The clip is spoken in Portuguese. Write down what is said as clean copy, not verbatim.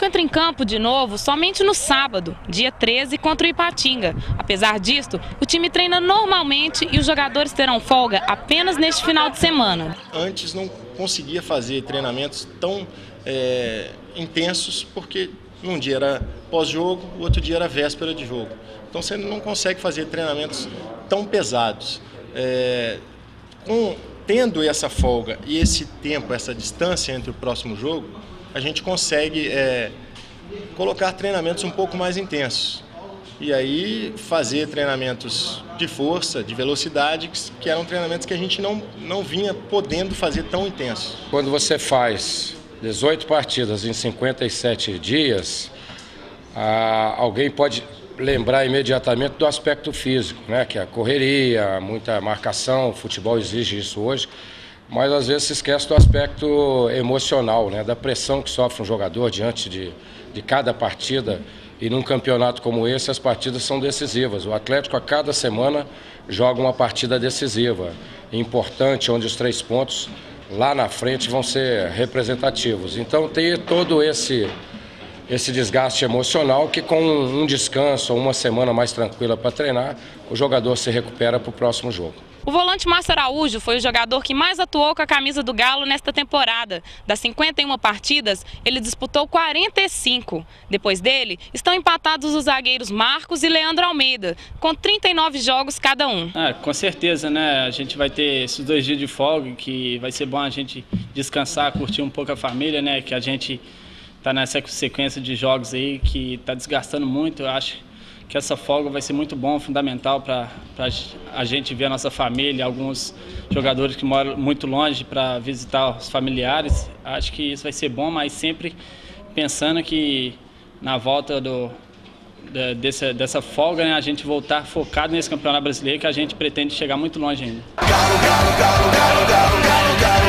Atlético entra em campo de novo somente no sábado, dia 13, contra o Ipatinga. Apesar disto, o time treina normalmente e os jogadores terão folga apenas neste final de semana. Antes não conseguia fazer treinamentos tão intensos, porque num dia era pós-jogo, o outro dia era véspera de jogo. Então você não consegue fazer treinamentos tão pesados. Tendo essa folga e esse tempo, essa distância entre o próximo jogo, a gente consegue colocar treinamentos um pouco mais intensos. E aí fazer treinamentos de força, de velocidade, que eram treinamentos que a gente não vinha podendo fazer tão intensos. Quando você faz 18 partidas em 57 dias, alguém pode lembrar imediatamente do aspecto físico, né? Que é a correria, muita marcação, o futebol exige isso hoje, mas às vezes se esquece do aspecto emocional, né? Da pressão que sofre um jogador diante de cada partida, e num campeonato como esse as partidas são decisivas. O Atlético a cada semana joga uma partida decisiva, importante, onde os 3 pontos lá na frente vão ser representativos. Então tem todo esse desgaste emocional que, com um descanso ou uma semana mais tranquila para treinar, o jogador se recupera para o próximo jogo. O volante Márcio Araújo foi o jogador que mais atuou com a camisa do Galo nesta temporada. Das 51 partidas, ele disputou 45. Depois dele, estão empatados os zagueiros Marcos e Leandro Almeida, com 39 jogos cada um. Com certeza, né? A gente vai ter esses 2 dias de folga, que vai ser bom a gente descansar, curtir um pouco a família, né? Que a gente está nessa sequência de jogos aí que está desgastando muito. Eu acho que essa folga vai ser muito bom, fundamental para a gente ver a nossa família, alguns jogadores que moram muito longe para visitar os familiares. Acho que isso vai ser bom, mas sempre pensando que na volta dessa folga, né, a gente voltar focado nesse Campeonato Brasileiro, que a gente pretende chegar muito longe ainda. Galo, galo, galo, galo, galo, galo, galo.